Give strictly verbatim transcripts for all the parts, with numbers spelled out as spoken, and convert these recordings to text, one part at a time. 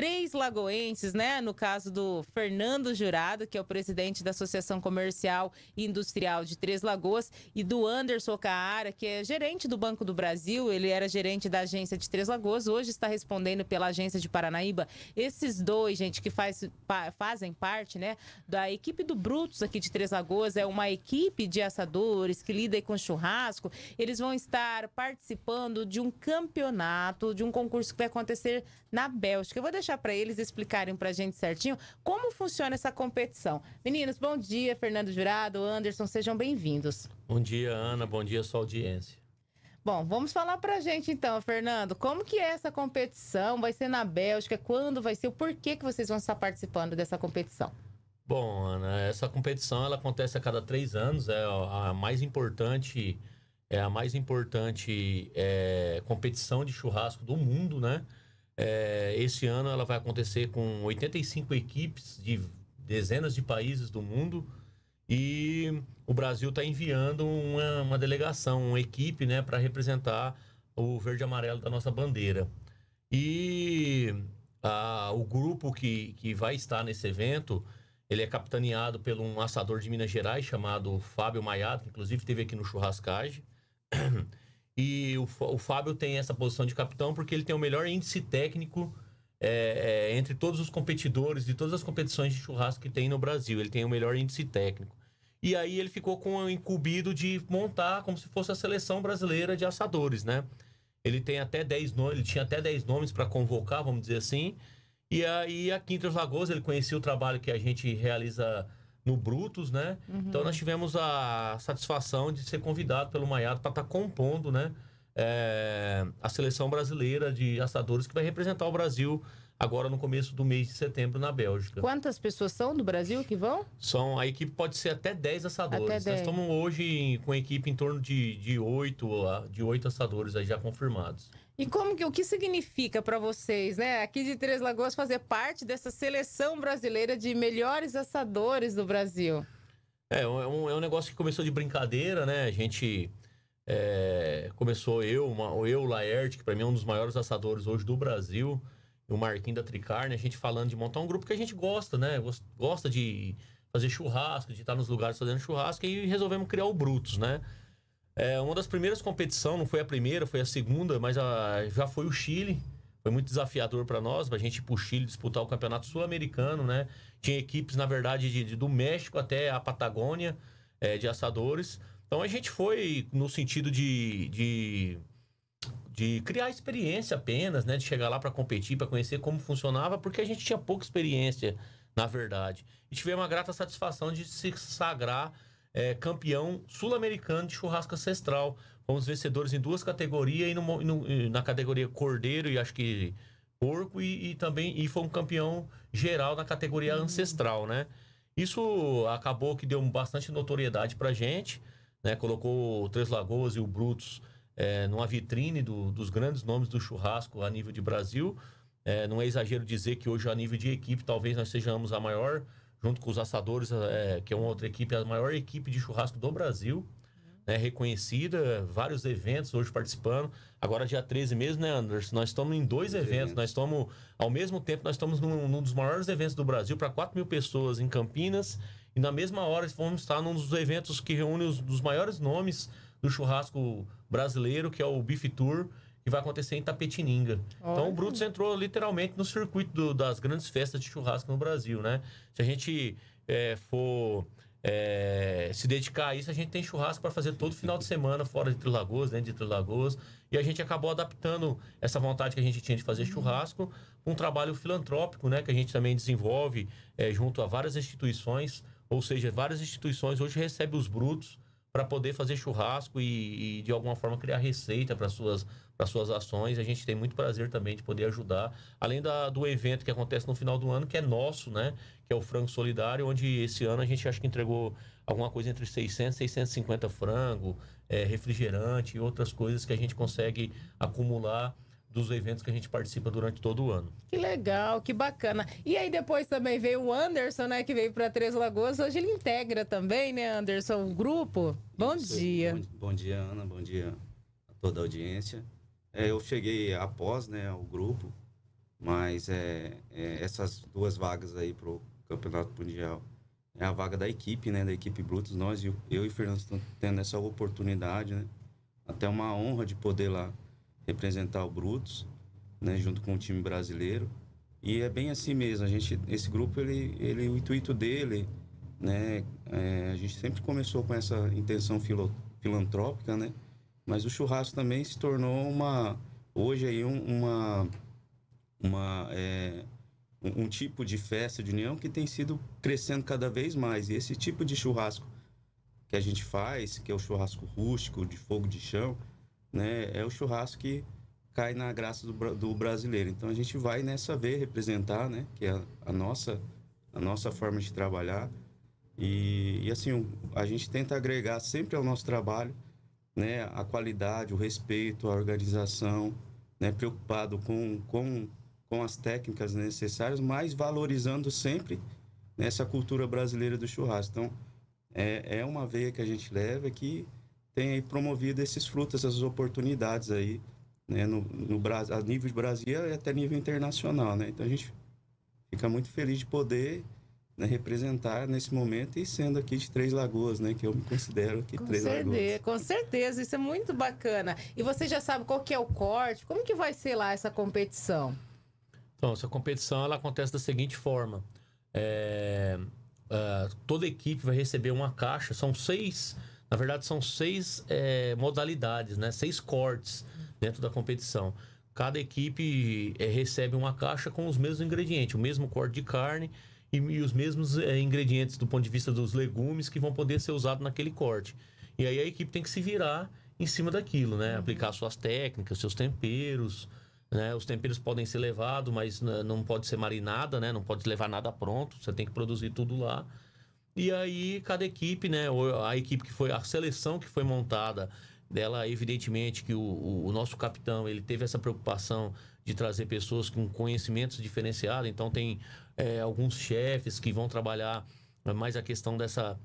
três lagoenses, né? No caso do Fernando Jurado, que é o presidente da Associação Comercial e Industrial de Três Lagoas, e do Anderson Ocara, que é gerente do Banco do Brasil, ele era gerente da agência de Três Lagoas, hoje está respondendo pela agência de Paranaíba. Esses dois, gente, que faz, pa, fazem parte, né, da equipe do Brutus aqui de Três Lagoas, é uma equipe de assadores que lida com churrasco, eles vão estar participando de um campeonato, de um concurso que vai acontecer na Bélgica. Eu vou deixar para eles explicarem para a gente certinho como funciona essa competição. Meninos, bom dia, Fernando Jurado, Anderson, sejam bem-vindos. Bom dia, Ana, bom dia, sua audiência. Bom, vamos falar pra gente então, Fernando, como que é essa competição? Vai ser na Bélgica? Quando vai ser? O porquê que vocês vão estar participando dessa competição? Bom, Ana, essa competição ela acontece a cada três anos, é a mais importante, é a mais importante é, competição de churrasco do mundo, né? É, esse ano ela vai acontecer com oitenta e cinco equipes de dezenas de países do mundo. E o Brasil está enviando uma, uma delegação, uma equipe, né, para representar o verde e amarelo da nossa bandeira. E a, o grupo que, que vai estar nesse evento, ele é capitaneado por um assador de Minas Gerais chamado Fábio Maiado, que inclusive esteve aqui no Churrascagem. E o, o Fábio tem essa posição de capitão porque ele tem o melhor índice técnico é, é, entre todos os competidores de todas as competições de churrasco que tem no Brasil. Ele tem o melhor índice técnico. E aí ele ficou com o incumbido de montar como se fosse a seleção brasileira de assadores, né? Ele tem até dez nomes, ele tinha até dez nomes para convocar, vamos dizer assim. E aí aqui em Três Lagoas ele conhecia o trabalho que a gente realiza no Brutus, né? Uhum. Então nós tivemos a satisfação de ser convidado pelo Maiado para estar tá compondo, né, é, a seleção brasileira de assadores que vai representar o Brasil agora no começo do mês de setembro na Bélgica. Quantas pessoas são do Brasil que vão? São, a equipe pode ser até dez assadores. Até dez. Nós estamos hoje com a equipe em torno de, de, oito, de oito assadores aí já confirmados. E como que, o que significa para vocês, né, aqui de Três Lagoas, fazer parte dessa seleção brasileira de melhores assadores do Brasil? É, é um, é um negócio que começou de brincadeira, né? A gente é, começou eu, uma, eu, Laerte, que para mim é um dos maiores assadores hoje do Brasil, o Marquinhos da Tricarne, a gente falando de montar um grupo que a gente gosta, né? Gosta de fazer churrasco, de estar nos lugares fazendo churrasco, e resolvemos criar o Brutus, né? É, uma das primeiras competições, não foi a primeira, foi a segunda, mas a, já foi o Chile. Foi muito desafiador para nós, para a gente ir para o Chile disputar o campeonato sul-americano, né? Tinha equipes, na verdade, de, de, do México até a Patagônia, é, de assadores. Então a gente foi no sentido de... de de criar experiência apenas, né? De chegar lá para competir, para conhecer como funcionava, porque a gente tinha pouca experiência, na verdade. E tivemos uma grata satisfação de se sagrar é, campeão sul-americano de churrasco ancestral. Fomos vencedores em duas categorias, e no, no, na categoria cordeiro e acho que porco, e, e também e foi um campeão geral na categoria uhum. ancestral, né? Isso acabou que deu bastante notoriedade para a gente, né? Colocou o Três Lagoas e o Brutus É, numa vitrine do, dos grandes nomes do churrasco a nível de Brasil. É, não é exagero dizer que hoje a nível de equipe talvez nós sejamos a maior, junto com os assadores, é, que é uma outra equipe, a maior equipe de churrasco do Brasil, né, reconhecida, vários eventos hoje participando. Agora dia treze mesmo, né, Anderson? Nós estamos em dois eventos. eventos, nós estamos, ao mesmo tempo nós estamos num, num dos maiores eventos do Brasil, para quatro mil pessoas em Campinas, e na mesma hora vamos estar num dos eventos que reúne os dos maiores nomes do churrasco brasileiro, que é o Beef Tour, que vai acontecer em Tapetininga. Olha. Então o Brutus entrou literalmente no circuito do, das grandes festas de churrasco no Brasil, né? Se a gente é, for é, se dedicar a isso, a gente tem churrasco para fazer todo final de semana fora de Três Lagoas, dentro de Três Lagoas, e a gente acabou adaptando essa vontade que a gente tinha de fazer churrasco para um trabalho filantrópico, né? Que a gente também desenvolve é, junto a várias instituições, ou seja, várias instituições hoje recebem os Brutus para poder fazer churrasco e, e, de alguma forma, criar receita para suas, para suas ações. A gente tem muito prazer também de poder ajudar. Além da, do evento que acontece no final do ano, que é nosso, né? Que é o Frango Solidário, onde esse ano a gente acho que entregou alguma coisa entre seiscentos e seiscentos e cinquenta frango, é, refrigerante e outras coisas que a gente consegue acumular dos eventos que a gente participa durante todo o ano. Que legal, que bacana. E aí depois também veio o Anderson, né, que veio para Três Lagoas. Hoje ele integra também, né, Anderson, o grupo. Bom Isso, dia. Bom, bom dia, Ana. Bom dia a toda a audiência. É, eu cheguei após, né, o grupo. Mas é, é, essas duas vagas aí pro Campeonato Mundial é a vaga da equipe, né? Da equipe Brutus. Nós, eu, eu e o Fernando, estamos tendo essa oportunidade, né? Até uma honra de poder lá representar o Brutus, né? Junto com o time brasileiro. E é bem assim mesmo. A gente, esse grupo, ele, ele, o intuito dele, né? É, a gente sempre começou com essa intenção filo, filantrópica, né? Mas o churrasco também se tornou uma... Hoje aí um, uma... Uma, é, um, um tipo de festa de união que tem sido crescendo cada vez mais. E esse tipo de churrasco que a gente faz, que é o churrasco rústico, de fogo de chão, né, é o churrasco que cai na graça do, do brasileiro. Então a gente vai nessa veia representar, né, que é a, a, nossa, a nossa forma de trabalhar. E, e assim, a gente tenta agregar sempre ao nosso trabalho, né, a qualidade, o respeito, a organização, né, preocupado com... com com as técnicas necessárias, mas valorizando sempre essa cultura brasileira do churrasco. Então, é, é uma veia que a gente leva que tem aí promovido esses frutos, essas oportunidades aí, né, no, no, a nível de Brasil e até nível internacional, né? Então, a gente fica muito feliz de poder, né, representar nesse momento e sendo aqui de Três Lagoas, né? Que eu me considero aqui Três Lagoas. Com certeza, isso é muito bacana. E você já sabe qual que é o corte? Como que vai ser lá essa competição? Então, essa competição ela acontece da seguinte forma. É, uh, toda equipe vai receber uma caixa. São seis, na verdade, são seis é, modalidades, né? Seis cortes dentro da competição. Cada equipe é, recebe uma caixa com os mesmos ingredientes, o mesmo corte de carne e, e os mesmos é, ingredientes do ponto de vista dos legumes que vão poder ser usados naquele corte. E aí a equipe tem que se virar em cima daquilo, né? Aplicar suas técnicas, seus temperos... Né? Os temperos podem ser levados, mas não pode ser marinada, né? Não pode levar nada pronto, você tem que produzir tudo lá. E aí cada equipe, né? A equipe que foi, a seleção que foi montada, dela, evidentemente que o, o nosso capitão ele teve essa preocupação de trazer pessoas com conhecimentos diferenciados. Então tem é, alguns chefes que vão trabalhar mais a questão dessa...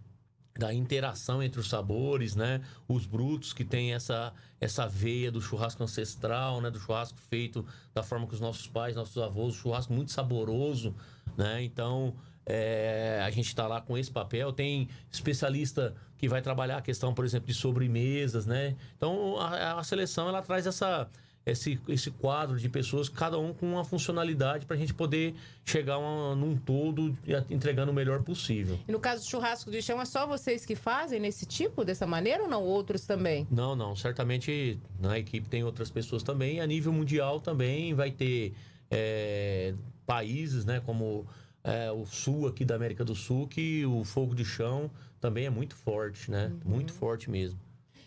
da interação entre os sabores, né? Os Brutus que tem essa, essa veia do churrasco ancestral, né? Do churrasco feito da forma que os nossos pais, nossos avós, um churrasco muito saboroso, né? Então, é, a gente está lá com esse papel. Tem especialista que vai trabalhar a questão, por exemplo, de sobremesas, né? Então, a, a seleção, ela traz essa... Esse, esse quadro de pessoas, cada um com uma funcionalidade para a gente poder chegar uma, num todo e entregando o melhor possível. E no caso do churrasco de chão, é só vocês que fazem nesse tipo, dessa maneira ou não? Outros também? Não, não. Certamente na equipe tem outras pessoas também. A nível mundial também vai ter é, países, né, como é, o sul aqui da América do Sul, que o fogo de chão também é muito forte, né? Uhum. Muito forte mesmo.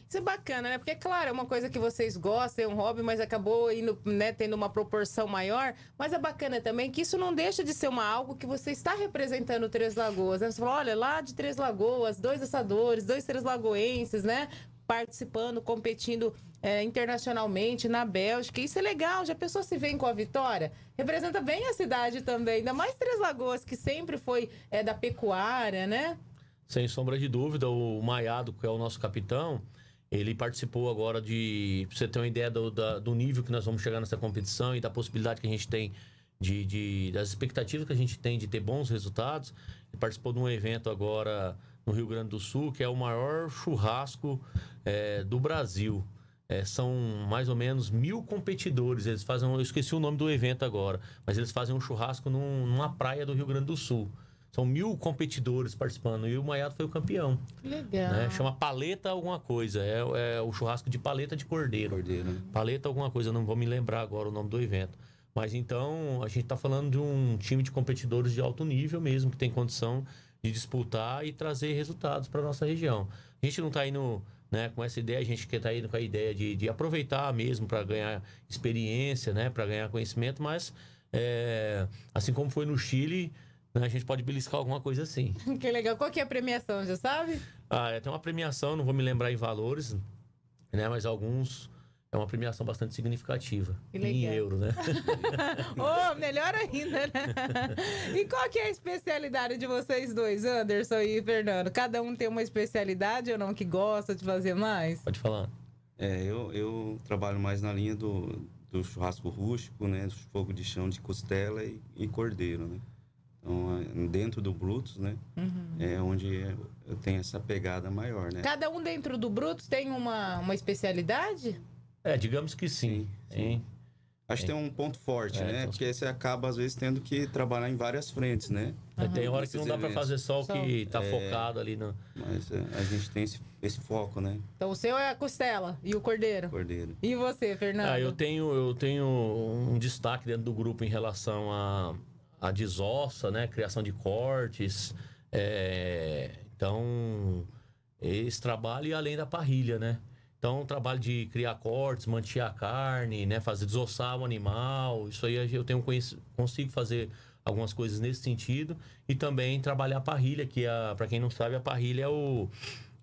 Isso é bacana, né? Porque, claro, é uma coisa que vocês gostam, é um hobby, mas acabou indo, né, tendo uma proporção maior. Mas é bacana também que isso não deixa de ser uma, algo que você está representando Três Lagoas, né? Você fala, olha, lá de Três Lagoas, dois assadores, dois Três Lagoenses, né? Participando, competindo é, internacionalmente na Bélgica. Isso é legal, já pensou se vem com a vitória? Representa bem a cidade também, ainda mais Três Lagoas, que sempre foi é, da pecuária, né? Sem sombra de dúvida, o Maiado, que é o nosso capitão, ele participou agora de... Pra você ter uma ideia do, da, do nível que nós vamos chegar nessa competição e da possibilidade que a gente tem, de, de, das expectativas que a gente tem de ter bons resultados. Ele participou de um evento agora no Rio Grande do Sul, que é o maior churrasco é, do Brasil. É, são mais ou menos mil competidores. Eles fazem... Eu esqueci o nome do evento agora, mas eles fazem um churrasco num, numa praia do Rio Grande do Sul. São mil competidores participando e o Maiado foi o campeão. Legal. Né? Chama paleta alguma coisa. É, é o churrasco de paleta de cordeiro. Cordeiro. Paleta alguma coisa, não vou me lembrar agora o nome do evento. Mas então, a gente está falando de um time de competidores de alto nível mesmo, que tem condição de disputar e trazer resultados para a nossa região. A gente não está indo, né, com essa ideia, a gente está indo com a ideia de, de aproveitar mesmo para ganhar experiência, né, para ganhar conhecimento, mas é, assim como foi no Chile... A gente pode beliscar alguma coisa assim. Que legal. Qual que é a premiação, já sabe? Ah, tem uma premiação, não vou me lembrar em valores, né? Mas alguns... É uma premiação bastante significativa. Em euro, né? Oh, melhor ainda, né? E qual que é a especialidade de vocês dois, Anderson e Fernando? Cada um tem uma especialidade ou não que gosta de fazer mais? Pode falar. É, eu, eu trabalho mais na linha do, do churrasco rústico, né, fogo de chão de costela e, e cordeiro, né? Então, dentro do Brutus, né, uhum. é onde tem essa pegada maior, né? Cada um dentro do Brutus tem uma, uma especialidade? É, digamos que sim, sim, sim. Hein? Acho que tem um ponto forte, é, né? Então... Porque você acaba, às vezes, tendo que trabalhar em várias frentes, né? Uhum. Tem hora que não dá para fazer só o que tá é... focado ali. No... Mas a gente tem esse, esse foco, né? Então o seu é a costela e o cordeiro. Cordeiro. E você, Fernando? Ah, eu tenho, eu tenho um destaque dentro do grupo em relação a, a desossa, né? Criação de cortes. É... Então, esse trabalho e além da parrilha, né? Então, o trabalho de criar cortes, manter a carne, né? Fazer desossar o animal, isso aí eu tenho consigo fazer algumas coisas nesse sentido. E também trabalhar a parrilha, que para quem não sabe, a parrilha é, o,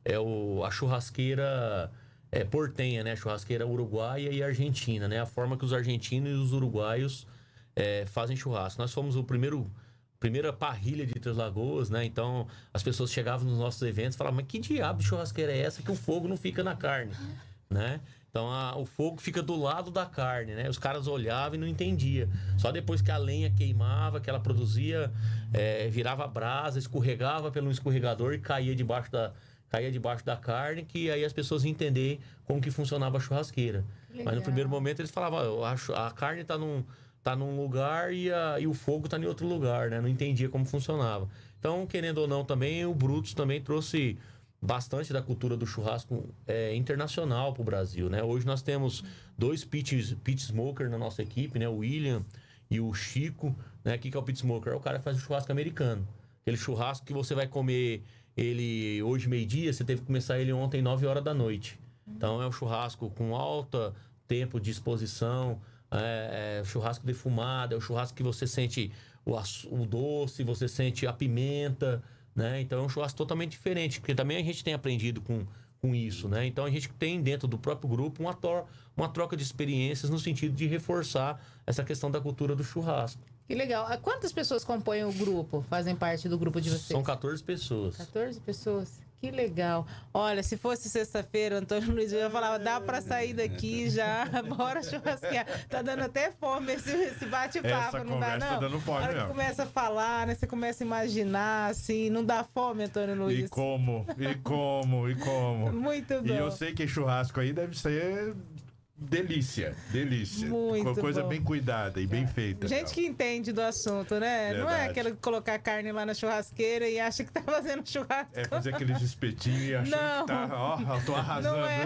é o, a churrasqueira é, portenha, né? Churrasqueira uruguaia e argentina, né? A forma que os argentinos e os uruguaios é, fazem churrasco. Nós fomos o primeiro... primeira parrilha de Três Lagoas, né? Então, as pessoas chegavam nos nossos eventos e falavam, mas que diabo de churrasqueira é essa que o fogo não fica na carne, né? Então, a, o fogo fica do lado da carne, né? Os caras olhavam e não entendiam. Só depois que a lenha queimava, que ela produzia, é, virava brasa, escorregava pelo escorregador e caía debaixo da, caía debaixo da carne, que aí as pessoas entenderem como que funcionava a churrasqueira. Legal. Mas no primeiro momento eles falavam, a, a carne tá num... tá num lugar e, a, e o fogo tá em outro lugar, né? Não entendia como funcionava. Então, querendo ou não, também o Brutus também trouxe bastante da cultura do churrasco é, internacional pro Brasil, né? Hoje nós temos dois pit, pit smoker na nossa equipe, né? O William e o Chico, né? O que que é o pit smoker? É o cara que faz o churrasco americano. Aquele churrasco que você vai comer ele hoje meio-dia, você teve que começar ele ontem nove horas da noite. Então, é um churrasco com alto tempo de exposição, É, é churrasco defumado, é o churrasco que você sente o, o doce, você sente a pimenta, né? Então é um churrasco totalmente diferente, porque também a gente tem aprendido com, com isso, né? Então a gente tem dentro do próprio grupo uma, tor uma troca de experiências no sentido de reforçar essa questão da cultura do churrasco. Que legal. Quantas pessoas compõem o grupo, fazem parte do grupo de vocês? São quatorze pessoas. quatorze pessoas? Que legal. Olha, se fosse sexta-feira, o Antônio Luiz já falava, dá pra sair daqui já, bora churrasquear. Tá dando até fome esse, esse bate-papo, não dá não? Tá dando fome, a hora que começa a falar, né? Você começa a imaginar, assim, não dá fome, Antônio Luiz? E como, e como, e como. Muito bom. E eu sei que churrasco aí deve ser... delícia, delícia. Muito coisa bom. Bem cuidada e é. Bem feita. Gente que entende do assunto, né? Verdade. Não é aquela que colocar carne lá na churrasqueira e acha que tá fazendo churrasco. É fazer aqueles espetinhos e achar que tá, ó, oh, eu tô arrasando. Não é.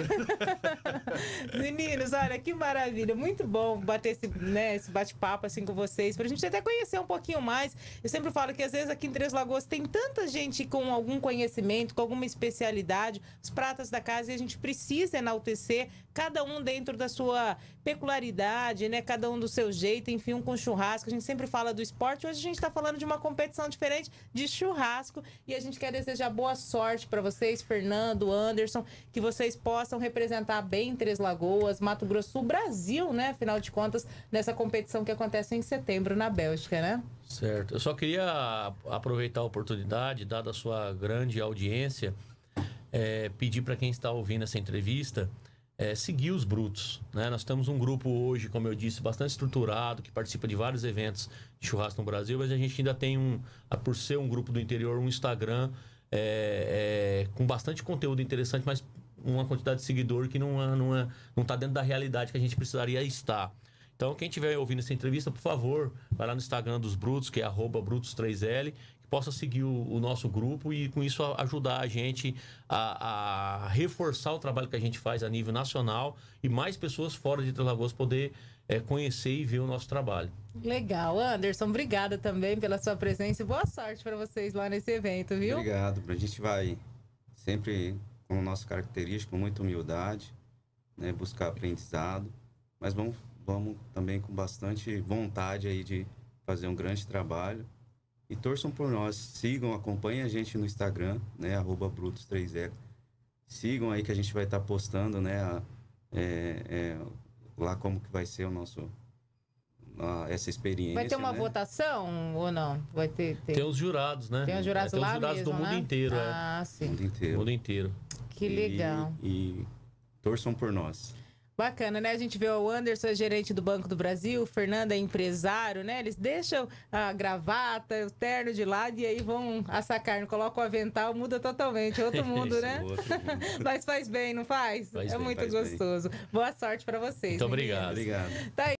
Meninos, olha, que maravilha. Muito bom bater esse, né, esse bate-papo assim com vocês, pra gente até conhecer um pouquinho mais. Eu sempre falo que às vezes aqui em Três Lagoas tem tanta gente com algum conhecimento, com alguma especialidade, os pratas da casa, e a gente precisa enaltecer cada um dentro da sua peculiaridade, né? Cada um do seu jeito, enfim, um com churrasco. A gente sempre fala do esporte, hoje a gente está falando de uma competição diferente de churrasco e a gente quer desejar boa sorte para vocês, Fernando, Anderson, que vocês possam representar bem Três Lagoas, Mato Grosso, o Brasil, né? Afinal de contas, nessa competição que acontece em setembro na Bélgica, né? Certo. Eu só queria aproveitar a oportunidade, dada a sua grande audiência, é, pedir para quem está ouvindo essa entrevista... É, seguir os Brutus, né? Nós temos um grupo hoje, como eu disse, bastante estruturado, que participa de vários eventos de churrasco no Brasil, mas a gente ainda tem um, por ser um grupo do interior, um Instagram é, é, com bastante conteúdo interessante, mas uma quantidade de seguidor que não está não é, não tá dentro da realidade que a gente precisaria estar. Então, quem estiver ouvindo essa entrevista, por favor, vai lá no Instagram dos Brutus, que é arroba brutus três L, que possa seguir o, o nosso grupo e, com isso, ajudar a gente a, a reforçar o trabalho que a gente faz a nível nacional e mais pessoas fora de Três Lagoas poder é, conhecer e ver o nosso trabalho. Legal. Anderson, obrigada também pela sua presença e boa sorte para vocês lá nesse evento, viu? Obrigado. A gente vai sempre com o nosso característico, muita humildade, né, buscar aprendizado, mas vamos... Vamos também com bastante vontade aí de fazer um grande trabalho. E torçam por nós, sigam, acompanhem a gente no Instagram, né? arroba brutus três L. Sigam aí que a gente vai estar tá postando, né? A, é, é, lá como que vai ser o nosso... A, essa experiência, vai ter uma, né, votação ou não? Vai ter, ter... Tem os jurados, né? Tem os jurados, é, tem lá os jurados mesmo, do mundo, né? Inteiro. Ah, é. Sim. Mundo inteiro. Mundo inteiro. Que legal. E, e torçam por nós. Bacana, né? A gente vê o Anderson, é gerente do Banco do Brasil, o Fernando é empresário, né? Eles deixam a gravata, o terno de lado e aí vão assacar, colocam o avental, muda totalmente, outro mundo, isso, né? Outro mundo. Mas faz bem, não faz? Faz é bem, muito gostoso. Bem. Boa sorte para vocês. Muito obrigado. Obrigado. Tá aí.